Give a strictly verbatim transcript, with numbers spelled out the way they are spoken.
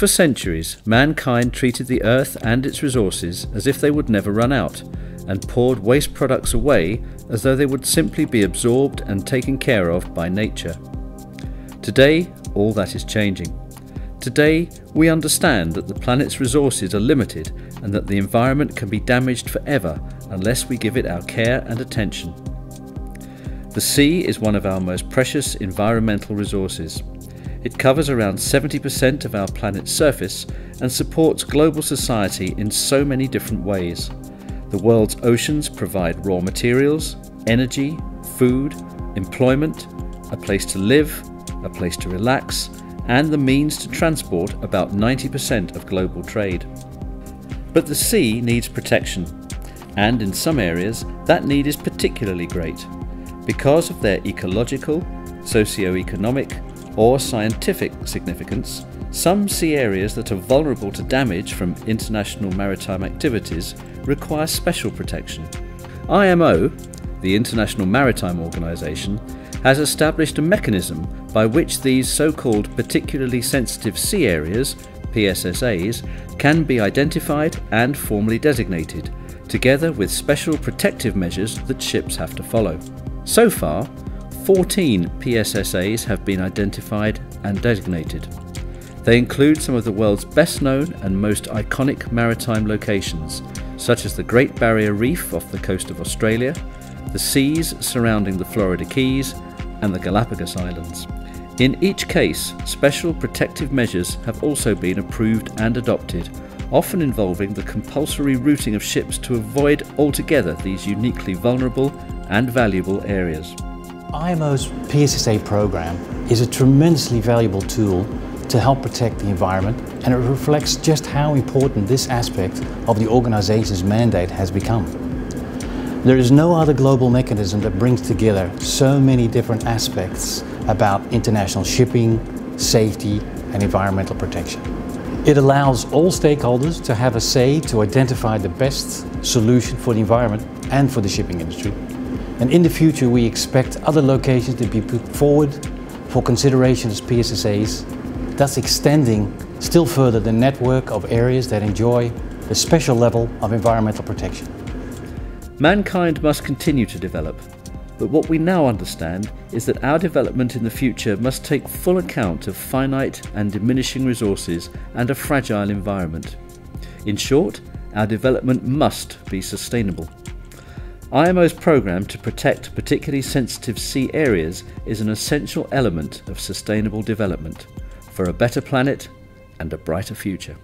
For centuries, mankind treated the earth and its resources as if they would never run out, and poured waste products away as though they would simply be absorbed and taken care of by nature. Today, all that is changing. Today, we understand that the planet's resources are limited and that the environment can be damaged forever unless we give it our care and attention. The sea is one of our most precious environmental resources. It covers around seventy percent of our planet's surface and supports global society in so many different ways. The world's oceans provide raw materials, energy, food, employment, a place to live, a place to relax, and the means to transport about ninety percent of global trade. But the sea needs protection, and in some areas that need is particularly great, because of their ecological, socio-economic or scientific significance. Some sea areas that are vulnerable to damage from international maritime activities require special protection. I M O, the International Maritime Organization, has established a mechanism by which these so-called particularly sensitive sea areas, P S S As, can be identified and formally designated, together with special protective measures that ships have to follow. So far, fourteen P S S As have been identified and designated. They include some of the world's best known and most iconic maritime locations, such as the Great Barrier Reef off the coast of Australia, the seas surrounding the Florida Keys, and the Galapagos Islands. In each case, special protective measures have also been approved and adopted, often involving the compulsory routing of ships to avoid altogether these uniquely vulnerable and valuable areas. I M O's P S S A program is a tremendously valuable tool to help protect the environment, and it reflects just how important this aspect of the organization's mandate has become. There is no other global mechanism that brings together so many different aspects about international shipping, safety and environmental protection. It allows all stakeholders to have a say to identify the best solution for the environment and for the shipping industry. And in the future we expect other locations to be put forward for consideration as P S S As, thus extending still further the network of areas that enjoy a special level of environmental protection. Mankind must continue to develop, but what we now understand is that our development in the future must take full account of finite and diminishing resources and a fragile environment. In short, our development must be sustainable. I M O's programme to protect particularly sensitive sea areas is an essential element of sustainable development for a better planet and a brighter future.